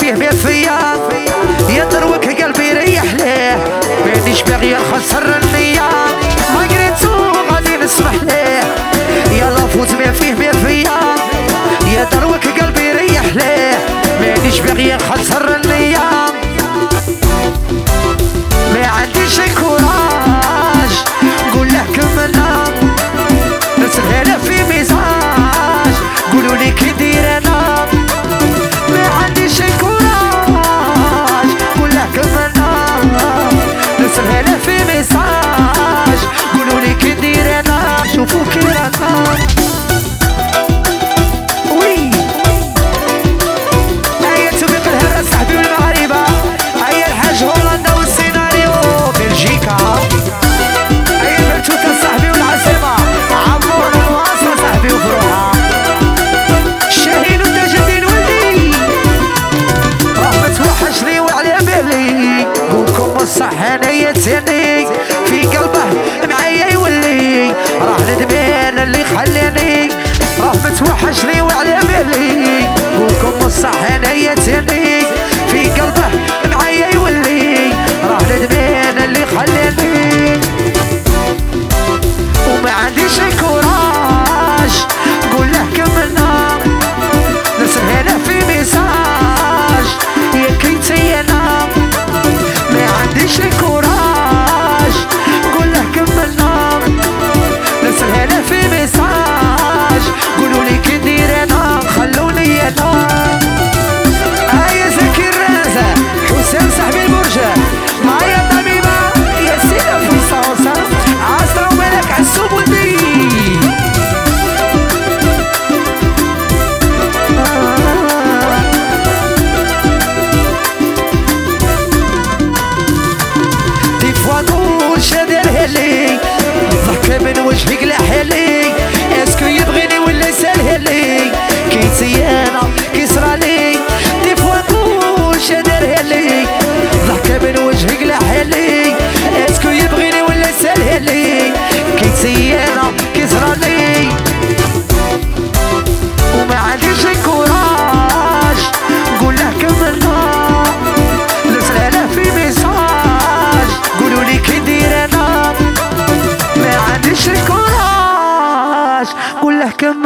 فيه بيت فيا يضروك قلبي ريح ليه مانيش باغي نخسر النية ما قريتو غادي نسمح ليه يلا فوت بيه فيه بيت فيا يضروك قلبي ريح ليه مانيش باغي نخسر النية ما عنديش الكوراج نقول له كملنا نسهل في ميزاج قولوا لي كي ندير انا نسهل في ميساج قولوا لي كي ندير انا شوفوا كي راكم وي هيا تسويق الهرة صاحبي والمغاربة هيا الحاج هولندا والسيناريو بلجيكا هيا البرتوكة صاحبي والعاصمة عمور والواصلة صاحبي وفروعها الشاهين والتجدين ولدي رحمة وحشري وعلى بالي قولكم الصحة في قلبه معايا يولي راه ندمان اللي خلاني راه متوحشني وعلى بالي قولكم الصح انايا تاني في قلبه معايا يولي راه ندمان اللي خلاني وما عنديش الكوراج نقول له كملنا نسهله في ميساج يا كيتي انا ما عنديش الكوراج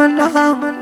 كملنا